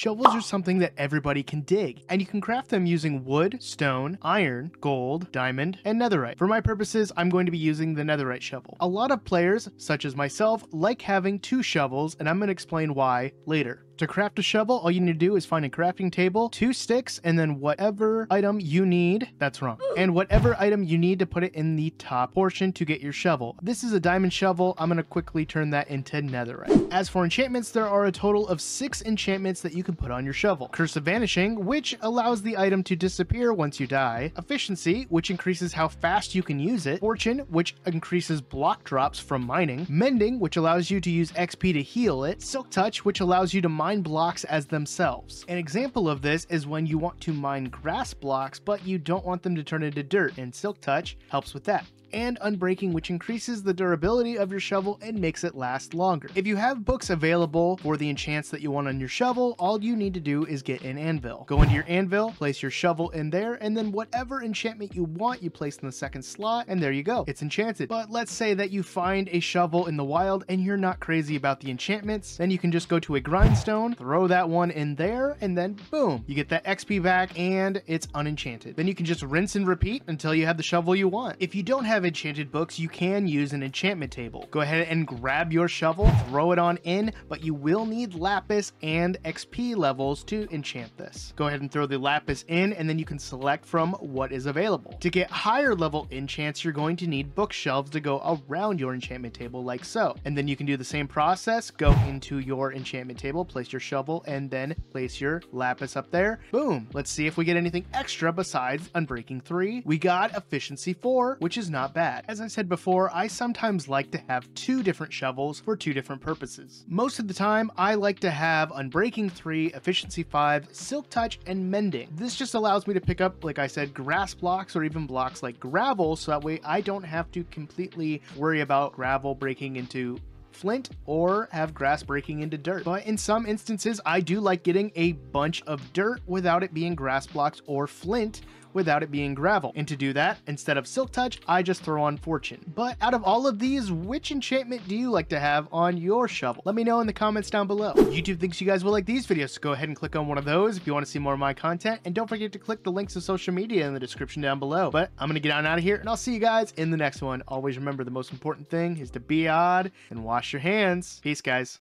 Shovels are something that everybody can dig, and you can craft them using wood, stone, iron, gold, diamond, and netherite. For my purposes, I'm going to be using the netherite shovel. A lot of players, such as myself, like having two shovels, and I'm going to explain why later. To craft a shovel, all you need to do is find a crafting table, two sticks, and then whatever item you need. That's wrong. And whatever item you need to put it in the top portion to get your shovel. This is a diamond shovel. I'm going to quickly turn that into netherite. As for enchantments, there are a total of 6 enchantments that you can put on your shovel. Curse of Vanishing, which allows the item to disappear once you die. Efficiency, which increases how fast you can use it. Fortune, which increases block drops from mining. Mending, which allows you to use XP to heal it. Silk Touch, which allows you to mine blocks as themselves. An example of this is when you want to mine grass blocks, but you don't want them to turn into dirt, and Silk Touch helps with that. And Unbreaking, which increases the durability of your shovel and makes it last longer. If you have books available for the enchants that you want on your shovel, all you need to do is get an anvil. Go into your anvil, place your shovel in there, and then whatever enchantment you want, you place in the second slot, and there you go. It's enchanted. But let's say that you find a shovel in the wild and you're not crazy about the enchantments, then you can just go to a grindstone, throw that one in there, and then boom, you get that XP back and it's unenchanted. Then you can just rinse and repeat until you have the shovel you want. If you don't have enchanted books, you can use an enchantment table. Go ahead and grab your shovel, throw it on in, but you will need lapis and XP levels to enchant this. Go ahead and throw the lapis in, and then you can select from what is available. To get higher level enchants, you're going to need bookshelves to go around your enchantment table like so. And then you can do the same process, go into your enchantment table, place your shovel, and then place your lapis up there. Boom. Let's see if we get anything extra besides Unbreaking 3. We got Efficiency 4, which is not bad. As I said before, I sometimes like to have 2 different shovels for 2 different purposes. Most of the time, I like to have Unbreaking 3, Efficiency 5, Silk Touch, and Mending. This just allows me to pick up, like I said, grass blocks or even blocks like gravel, so that way I don't have to completely worry about gravel breaking into flint or have grass breaking into dirt. But in some instances, I do like getting a bunch of dirt without it being grass blocks or flint, without it being gravel. And to do that, instead of Silk Touch, I just throw on Fortune. But out of all of these, which enchantment do you like to have on your shovel? Let me know in the comments down below. YouTube thinks you guys will like these videos, so go ahead and click on one of those if you want to see more of my content. And don't forget to click the links to social media in the description down below. But I'm gonna get on out of here, and I'll see you guys in the next one. Always remember, the most important thing is to be odd and wash your hands. Peace, guys.